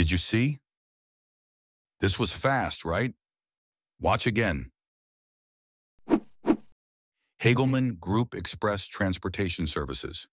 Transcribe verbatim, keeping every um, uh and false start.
Did you see? This was fast, right? Watch again. Hegelmann Group Express Transportation Services.